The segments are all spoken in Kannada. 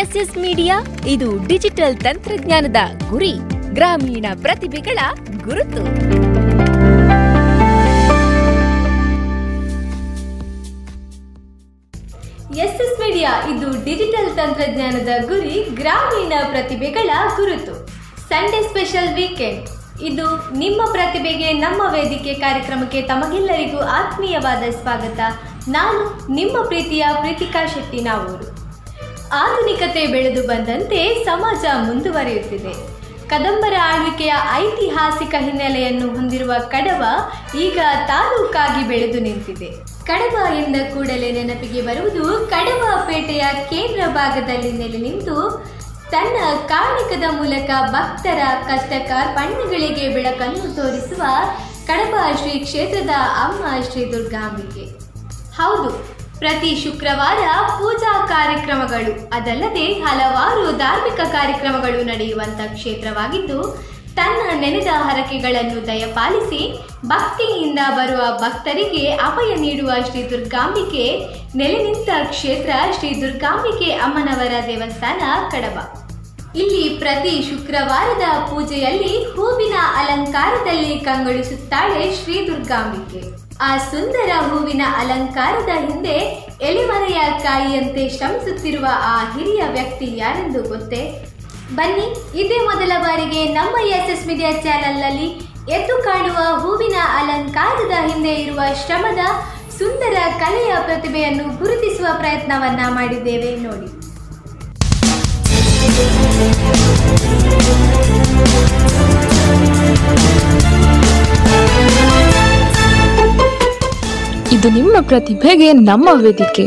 ಎಸ್ಎಸ್ ಮೀಡಿಯಾ ಇದು ಡಿಜಿಟಲ್ ತಂತ್ರಜ್ಞಾನದ ಗುರಿ, ಗ್ರಾಮೀಣ ಪ್ರತಿಭೆಗಳ ಗುರುತು. ಎಸ್ಎಸ್ ಮೀಡಿಯಾ ಇದು ಡಿಜಿಟಲ್ ತಂತ್ರಜ್ಞಾನದ ಗುರಿ, ಗ್ರಾಮೀಣ ಪ್ರತಿಭೆಗಳ ಗುರುತು. ಸಂಡೇ ಸ್ಪೆಷಲ್ ವೀಕೆಂಡ್ ಇದು ನಿಮ್ಮ ಪ್ರತಿಭೆಗೆ ನಮ್ಮ ವೇದಿಕೆ ಕಾರ್ಯಕ್ರಮಕ್ಕೆ ತಮಗೆಲ್ಲರಿಗೂ ಆತ್ಮೀಯವಾದ ಸ್ವಾಗತ. ನಾನು ನಿಮ್ಮ ಪ್ರೀತಿಯ ಪ್ರೀತಿಕಾ ಶೆಟ್ಟಿನಾವೂರು. ಆಧುನಿಕತೆ ಬೆಳೆದು ಬಂದಂತೆ ಸಮಾಜ ಮುಂದುವರಿಯುತ್ತಿದೆ. ಕದಂಬರ ಆಳ್ವಿಕೆಯ ಐತಿಹಾಸಿಕ ಹಿನ್ನೆಲೆಯನ್ನು ಹೊಂದಿರುವ ಕಡವ ಈಗ ತಾಲೂಕಾಗಿ ಬೆಳೆದು ನಿಂತಿದೆ. ಕಡವ ಎಂದ ಕೂಡಲೇ ನೆನಪಿಗೆ ಬರುವುದು ಕಡವ ಪೇಟೆಯ ಕೇಂದ್ರ ಭಾಗದಲ್ಲಿ ನೆಲೆ ನಿಂತು ತನ್ನ ಕಾಣಿಕದ ಮೂಲಕ ಭಕ್ತರ ಕಷ್ಟ ಕಾರ್ಪಣ್ಯಗಳಿಗೆ ಬೆಳಕನ್ನು ತೋರಿಸುವ ಕಡಬ ಶ್ರೀ ಕ್ಷೇತ್ರದ ಅಮ್ಮ ಶ್ರೀ ದುರ್ಗಾಂಬಿಕೆ. ಹೌದು, ಪ್ರತಿ ಶುಕ್ರವಾರ ಪೂಜಾ ಕಾರ್ಯಕ್ರಮಗಳು, ಅದಲ್ಲದೆ ಹಲವಾರು ಧಾರ್ಮಿಕ ಕಾರ್ಯಕ್ರಮಗಳು ನಡೆಯುವಂಥ ಕ್ಷೇತ್ರವಾಗಿದ್ದು, ತನ್ನ ನೆನೆದ ಹರಕೆಗಳನ್ನು ದಯಪಾಲಿಸಿ ಭಕ್ತಿಯಿಂದ ಬರುವ ಭಕ್ತರಿಗೆ ಅಭಯ ನೀಡುವ ಶ್ರೀ ದುರ್ಗಾಂಬಿಕೆ ನೆಲೆ ನಿಂತ ಕ್ಷೇತ್ರ ಶ್ರೀ ದುರ್ಗಾಂಬಿಕೆ ಅಮ್ಮನವರ ದೇವಸ್ಥಾನ ಕಡಬ. ಇಲ್ಲಿ ಪ್ರತಿ ಶುಕ್ರವಾರದ ಪೂಜೆಯಲ್ಲಿ ಹೂವಿನ ಅಲಂಕಾರದಲ್ಲಿ ಕಂಗೊಳಿಸುತ್ತಾಳೆ ಶ್ರೀ ದುರ್ಗಾಂಬಿಕೆ. ಆ ಸುಂದರ ಹೂವಿನ ಅಲಂಕಾರದ ಹಿಂದೆ ಎಲೆಮರೆಯ ಕಾಯಿಯಂತೆ ಶ್ರಮಿಸುತ್ತಿರುವ ಆ ಹಿರಿಯ ವ್ಯಕ್ತಿ ಯಾರೆಂದು ಗೊತ್ತೇ? ಬನ್ನಿ, ಇದೇ ಮೊದಲ ಬಾರಿಗೆ ನಮ್ಮ ಎಸ್ಎಸ್ ಮೀಡಿಯಾ ಚಾನೆಲ್ನಲ್ಲಿ ಎದ್ದು ಕಾಣುವ ಹೂವಿನ ಅಲಂಕಾರದ ಹಿಂದೆ ಇರುವ ಶ್ರಮದ ಸುಂದರ ಕಲೆಯ ಪ್ರತಿಭೆಯನ್ನು ಗುರುತಿಸುವ ಪ್ರಯತ್ನವನ್ನು ಮಾಡಿದ್ದೇವೆ. ನೋಡಿ. ಇದು ನಿಮ್ಮ ಪ್ರತಿಭೆಗೆ ನಮ್ಮ ವೇದಿಕೆ.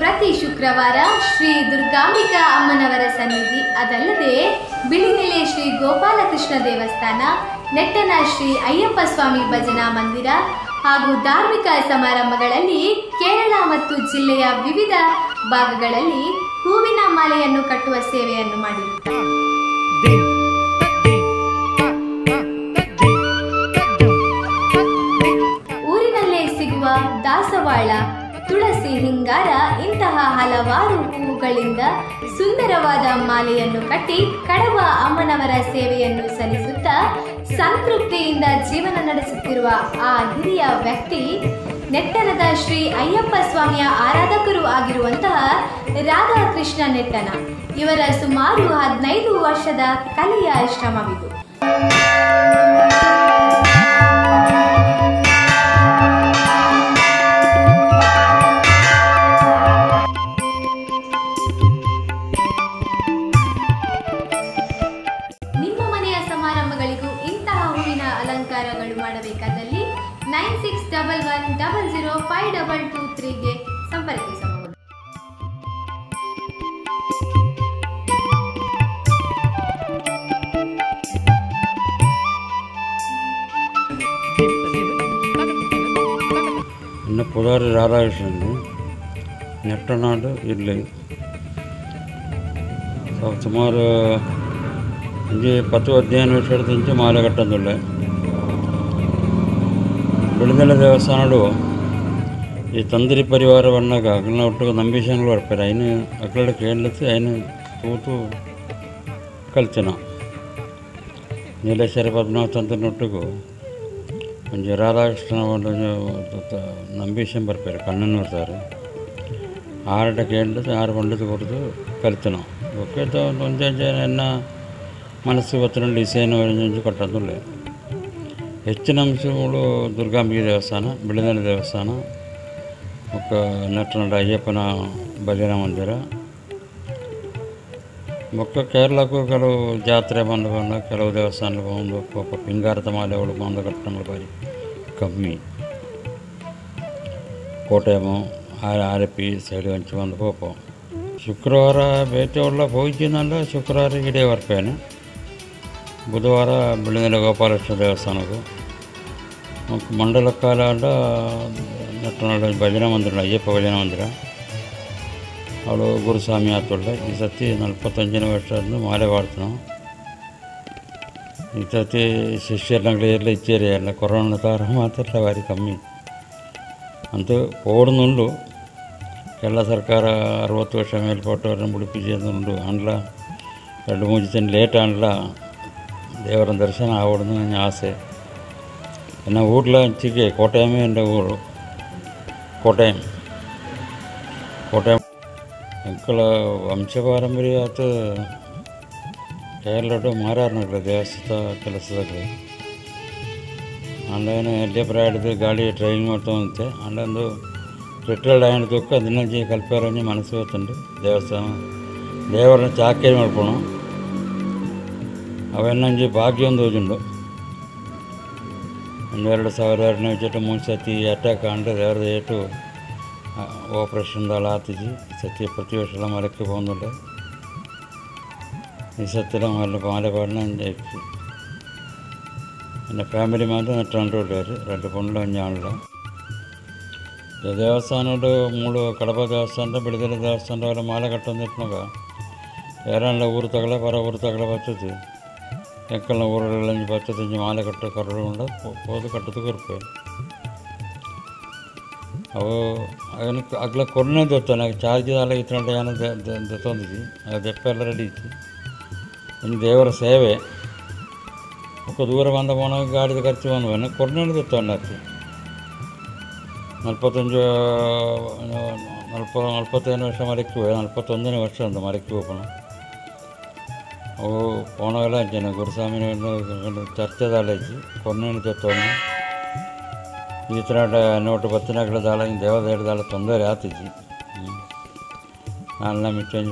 ಪ್ರತಿ ಶುಕ್ರವಾರ ಶ್ರೀ ದುರ್ಗಾಂಬಿಕಾ ಅಮ್ಮನವರ ಸನ್ನಿಧಿ, ಅದಲ್ಲದೆ ಬಿಳಿನೆಲೆ ಶ್ರೀ ಗೋಪಾಲಕೃಷ್ಣ ದೇವಸ್ಥಾನ, ನೆಟ್ಟನ ಶ್ರೀ ಅಯ್ಯಪ್ಪ ಸ್ವಾಮಿ ಭಜನಾ ಮಂದಿರ ಹಾಗೂ ಧಾರ್ಮಿಕ ಸಮಾರಂಭಗಳಲ್ಲಿ ಕೇರಳ ಮತ್ತು ಜಿಲ್ಲೆಯ ವಿವಿಧ ಭಾಗಗಳಲ್ಲಿ ಹೂವಿನ ಮಾಲೆಯನ್ನು ಕಟ್ಟುವ ಸೇವೆಯನ್ನು ಮಾಡಿರುತ್ತಾರೆ. ಊರಿನಲ್ಲೇ ಸಿಗುವ ದಾಸವಾಳ, ತುಳಸಿ, ಹಿಂಗಾರ ಇಂತಹ ಹಲವಾರು ಹೂವುಗಳಿಂದ ಸುಂದರವಾದ ಮಾಲೆಯನ್ನು ಕಟ್ಟಿ ಕಡವ ಅಮ್ಮನವರ ಸೇವೆಯನ್ನು ಸಲ್ಲಿಸುತ್ತಾ ಸಂತೃಪ್ತಿಯಿಂದ ಜೀವನ ನಡೆಸುತ್ತಿರುವ ಆ ಹಿರಿಯ ವ್ಯಕ್ತಿ ನೆಟ್ಟನದ ಶ್ರೀ ಅಯ್ಯಪ್ಪ ಸ್ವಾಮಿಯ ಆರಾಧಕರು ಆಗಿರುವಂತಹ ರಾಧಾಕೃಷ್ಣ ನೆಟ್ಟನ. ಇವರ ಸುಮಾರು 15 ವರ್ಷದ ಕಲೆಯ ಶ್ರಮವಿದು. ಮಾಡಬೇಕಾದಲ್ಲಿ 9611005223ಗೆ ಸಂಪರ್ಕಿಸಬಹುದು. ನನ್ನ ಪುದಾರಿ ರಾಧಾಕೃಷ್ಣನ್, ನೆಟ್ಟನಾಡು ಇಲ್ಲಿ ಸುಮಾರು 10-15 ವರ್ಷದ ಮಾಲೆ ಕಟ್ಟಂದುಳ್ಳೆ. ಬಿಳಿನೆಲೆ ದೇವಸ್ಥಾನಡು ಈ ತಂದಿರಿ ಪರಿವಾರ ಬಂದಾಗ ಅಗ್ನ ಒಟ್ಟಿಗೆ ನಂಬೀಶನ್ಗಳು ಬರ್ತಾರೆ. ಅಯ್ಯನ ಅಕ್ಕಳ ಕೇಳಲಿತ್ತು, ಅಯ್ಯನ ತೂತು ಕಲಿತು ನಾವು ನೀಲೇಶ್ವರ ಪದ್ಮನಾಭ ತಂದ್ರನೊಟ್ಟಿಗೂ ಒಂದು ರಾಧಾಕೃಷ್ಣ ಒಂದು ನಂಬೀಶನ್ ಬರ್ತಾರೆ, ಕಣ್ಣನ್ನು ಬರ್ತಾರೆ. ಆರಟ ಕೇಳಲಿತ್ತು, ಆರು ಬಂಡದ್ದು ಕೊಡ್ದು ಕಲಿತು ನಾವು ಓಕೆ ಒಂಜೆನ್ನ ಮನಸ್ಸು ಗೊತ್ತಿನಲ್ಲಿ ಇಸೇನು ಒಂಜು ಕೊಟ್ಟಂದುಳ್ಳೆ. ಹೆಚ್ಚಿನ ಅಂಶಗಳು ದುರ್ಗಾಂಬಿಕೆ ದೇವಸ್ಥಾನ, ಬಿಳಿನೆಲೆ ದೇವಸ್ಥಾನ, ನಟನಡ ಅಯ್ಯಪ್ಪನ ಭಜನಾ ಮಂದಿರ, ಕೇರಳಕ್ಕೂ ಕೆಲವು ಜಾತ್ರೆ ಬಂದು ಬಂದಾಗ ಕೆಲವು ದೇವಸ್ಥಾನಕ್ಕೆ ಬಂದು ಪಾಪ ಪಿಂಗಾರದ ಮಾಲೆಗಳು ಬಂದು ಕಟ್ಟಣ ಬಾರಿ ಕಮ್ಮಿ. ಕೋಟೆಯಮ್ಮ ಆರಪಿ ಸೈಡ್ ಹಂಚಿ ಬಂದು ಪಾಪ ಶುಕ್ರವಾರ ಭೇಟಿ ಉಳ್ಳ ಹೋಗಿದ್ದಿನಲ್ಲ. ಶುಕ್ರವಾರ ಇಡೀ ಬರ್ಪೇನೆ, ಬುಧವಾರ ಬಿಳಿನೆಲೆ ಗೋಪಾಲಕೃಷ್ಣ ದೇವಸ್ಥಾನಕ್ಕೂ, ಮಂಡಲಕಾಲ ನಟನಾಡು ಭಜನಾ ಮಂದಿರ ಅಯ್ಯಪ್ಪ ಭಜನಾ ಮಂದಿರ ಅವಳು ಗುರುಸ್ವಾಮಿ ಆತೊಳ್ಳೆ. ಈ ಸತಿ 45ನೇ ವರ್ಷದಿಂದ ಮಾಲೆ ಬಾಡ್ತು ನಾವು. इतने शिष्यरेल इच्छा कोरोना तार भारी कमी अंत ओडू केरला सरकार 60 वर्ष मेलपोटवर पिड़पू अंला रूम मूर्च लेट देवर दर्शन आवड़े आसे ऊर्जा वे कोटयमे ऊर कोटयम कोटयम वंशपारंपर्य കേരളോട്ട് മാറാറുണ്ട് ദേവസ്വത്തെ ಕೆಲಸಕ್ಕೆ ಆನ್ಲೈನ್ ಎಲ್ಲ ಪ್ರಾಡಕ್ಟ್ ಗಾಡಿ ಟ್ರೈನ್ ಮಾಡ್ತಾ ಅಂತೆ ಆನ್ಲೈನ್ ರಿಟೇಲ್ ಆಯನಕ್ಕೆ ಅದನ್ನ ಕಲ್ಪರಂಜಿ ಮನಸ್ಸು ಹೊತ್ತುಂಡು ದೇವಸ್ಥಾನ ದೇವರನ್ನ ಚಾಕೆ ಮಾಡ್ಕೋಣೋ ಅವನ್ನಂಜಿ ಭಾಗ್ಯ ಒಂದು ಹೋಗುಂಡು 2006ನೇ ವರ್ಷಕ್ಕೆ ಮೂಸತಿ ಅಟ್ಯಾಕ್ ಆಂಡ ದೇವರ ಏಟು ಆಪರೇಷನ್ ದಾಲಾತಿಜಿ ಸತ್ಯ ಪ್ರತಿವರ್ಷಲ ಮರಕ್ಕೆ ಹೋಗುಂಡು इस माला पाड़ना फैमिली रूप देवस्थान मूड़ कड़प देवस्थान बिड़द देवस्थान माला कटोक ऐरान ऊर तक पर ऊर तक बच्चे एक्ल ऊर बच्चे माला कट कटोक अब अगला कोरोना दत्ता चार्ज अलग इतना दत्ती अदेपेल रेडी इन देवर सेवे दूर बंद गाड़ी खर्च बंद कोरोना दत्ता नल्पत् वर्ष मरक्की नल्पत् वर्ष मरक्कीपण ओणा गुरुस्वामी चर्चा कोरोना दत्ता इतना नोट पत्न देवदाल तौंदर आती नालामिटूँ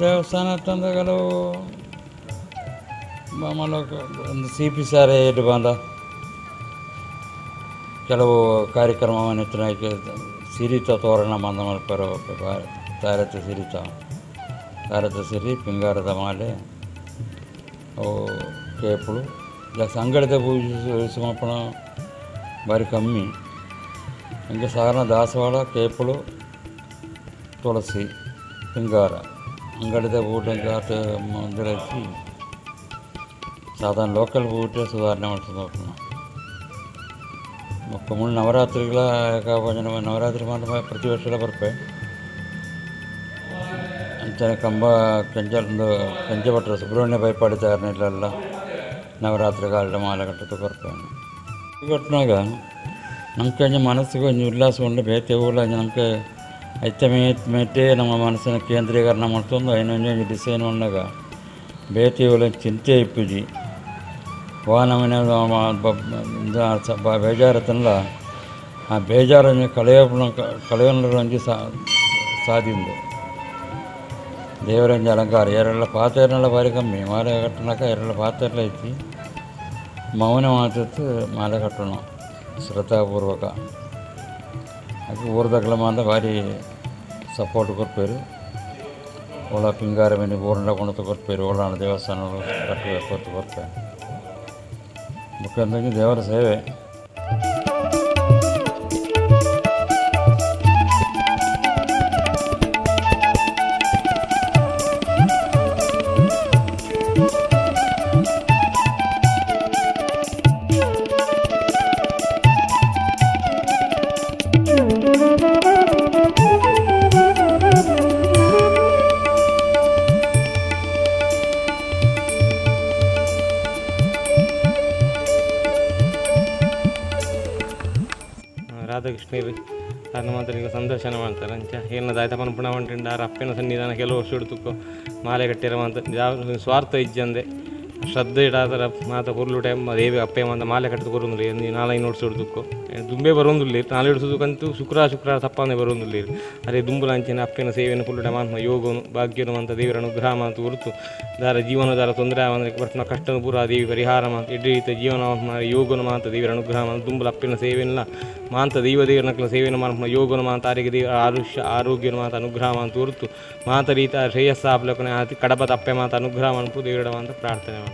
देवस्थान मामूल सीपी सारे बंद किलो कार्यक्रम सीरीत तोरण बंद मलपर तारत सीरी पिंगारद माले केपू संघटित पूजन भारी कमी इंक साधारण दासवाड़ केपू तुसी पिंगार संघटित पूटे मंदिर साधारण लोकल पूटे सुधारण नोक मूल नवरात्रि भजन नवरात्रि प्रति वर्ष बरपे कंब कंजपट सुब्रह्मण्य भयपाड़ीतारेल नवरात्रि काल माला कटोक नम्क मनस उल्लास बेते ऊल्ला नम्बर अच्चे नम मनस केंद्रीकरण अगर डिसन बेते ऊल चिंते इजी वाहन बेजार आ बेजार कलियो कलियो साधि देवर अलंकार एर पात्र भारी कमी माल कटना एर पात्र मौन माल कटो श्रद्धापूर्वक ऊर तक भारी सपोर्ट को ओला पिंगार में ऊरना कुणते ओला देवस्थान मुख्य देवर सेवे राधाकृष्ण राधमात्र संदर्शन दायतपन पुणवंट आ रप्पन सन्निधान केलो वर्षको माले कट्टिर स्वार्थ इज्जे श्रद्धे माता कोर्लूटे देवी अप्पेमंत माले कट्टुकोरुंदुल्ले नालैन ओडिसोडुको दुंबे बरोंदुल्ले नालेडिसोदुकंतू शुक्र तप्पाने बरोंदुल्लेर अरे दुंबुलांचिन अप्पेन सेवेन कोर्लूटे मांत योगनु भाग्यनु मांत देवीर अनुग्रह मांत ओरुतु दार जीवनदार ತೊಂದರೆ आवंदरे बट्न कष्टनु पूर आ देवी परिहार मांत एड्रीत जीवन योगनु मांत देवीर अनुग्रह मांत दुंबुल अप्पेन सेवेन मांत दैव देवीर नकल सेवेन मांत योगनु मांत आरिगे देवी आरुष्य आरोग्यनु मांत अनुग्रह मांत ओरुतु मांत रीत श्रेयस्सापलकने कड़प तप्पे मांत अनुग्रह मांत देवीर मांत प्रार्थने